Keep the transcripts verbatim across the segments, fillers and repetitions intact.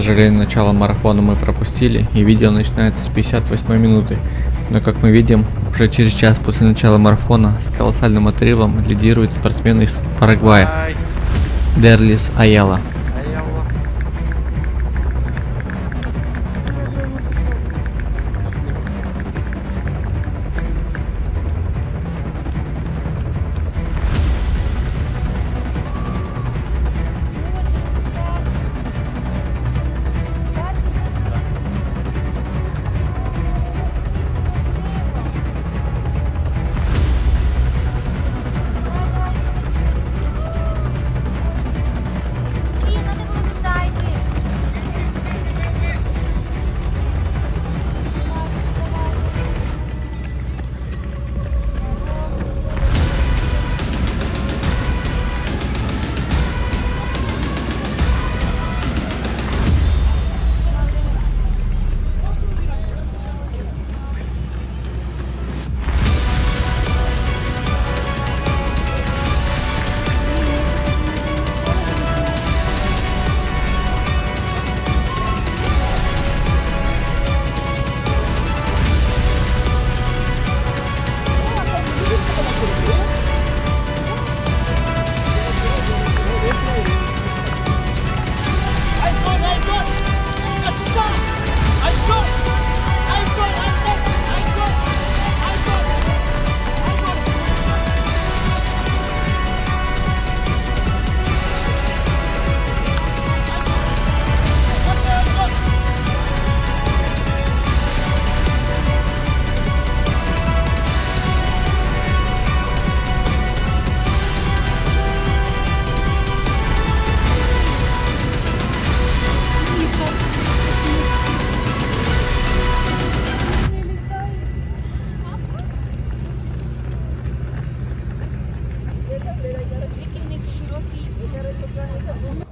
сожалению, начало марафона мы пропустили, и видео начинается с пятьдесят восьмой минуты. Но, как мы видим, уже через час после начала марафона с колоссальным отрывом лидирует спортсмен из Парагвая Дерлис Айала.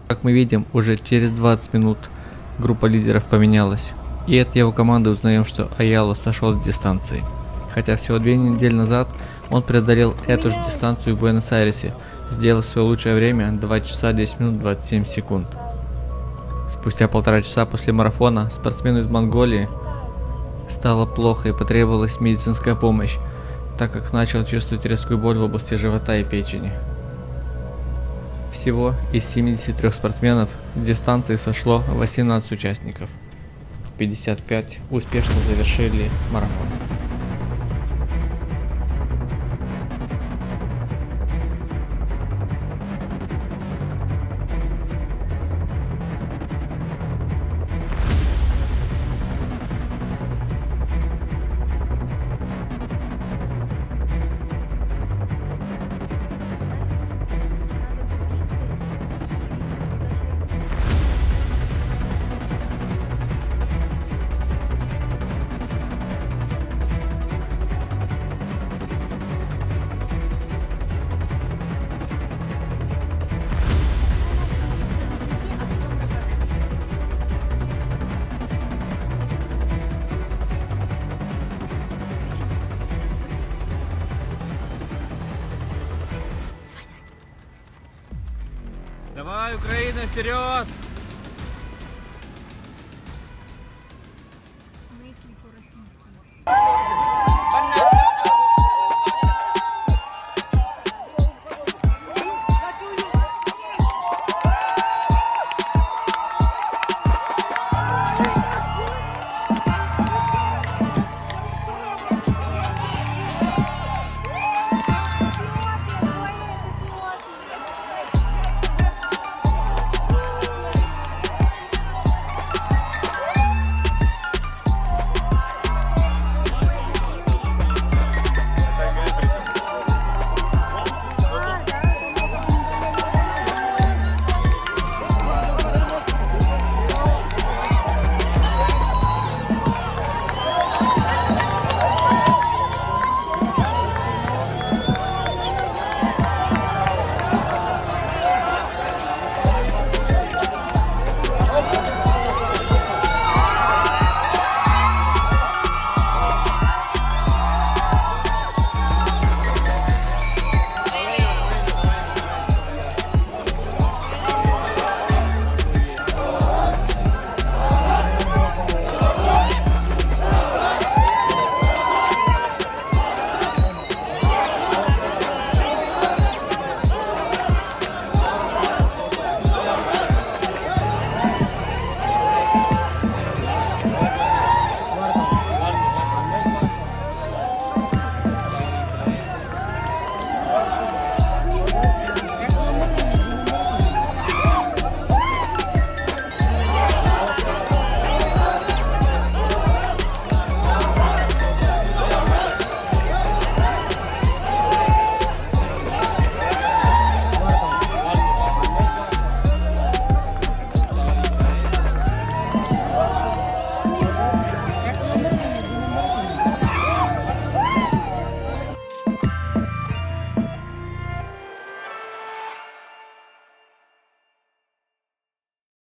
Как мы видим, уже через двадцать минут группа лидеров поменялась, и от его команды узнаем, что Айала сошел с дистанции. Хотя всего две недели назад он преодолел эту же дистанцию в Буэнос-Айресе, сделав свое лучшее время два часа десять минут двадцать семь секунд. Спустя полтора часа после марафона спортсмену из Монголии стало плохо и потребовалась медицинская помощь, так как начал чувствовать резкую боль в области живота и печени. Всего из семидесяти трёх спортсменов в дистанции сошло восемнадцать участников. пятьдесят пять успешно завершили марафон. Давай, Украина, вперед!